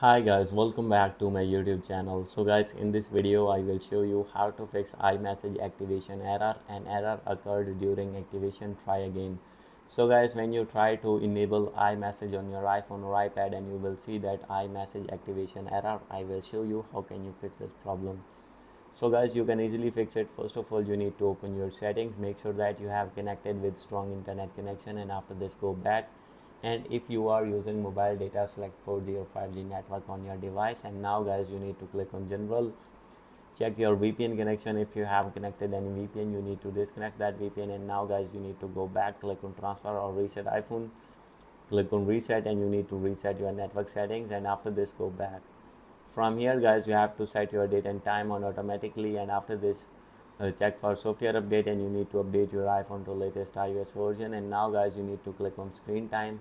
Hi guys, welcome back to my YouTube channel. So guys, in this video I will show you how to fix iMessage activation error. An error occurred during activation. Try again. So guys, when you try to enable iMessage on your iPhone or iPad and you will see that iMessage activation error, I will show you how can you fix this problem. So guys, you can easily fix it. First of all, you need to open your settings, make sure that you have connected with strong internet connection, and after this go back. And if you are using mobile data, select 4G or 5G network on your device. And now guys, you need to click on general, check your VPN connection. If you have connected any VPN, you need to disconnect that VPN. And now guys, you need to go back, click on transfer or reset iPhone, click on reset, and you need to reset your network settings. And after this go back. From here guys, you have to set your date and time on automatically. And after this check for software update, and you need to update your iPhone to latest iOS version. And now guys, you need to click on screen time,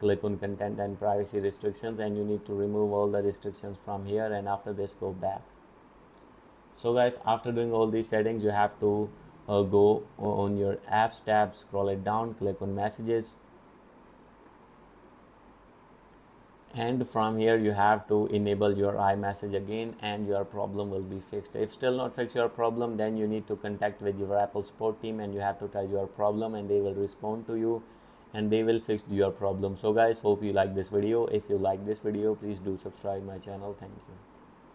click on content and privacy restrictions, and you need to remove all the restrictions from here. And after this go back. So guys, after doing all these settings, you have to go on your apps tab, scroll it down, click on messages, and from here you have to enable your iMessage again, and your problem will be fixed. If still not fix your problem, then you need to contact with your Apple support team, and you have to tell your problem, and they will respond to you and they will fix your problem. So guys, hope you like this video. If you like this video, please do subscribe my channel. Thank you.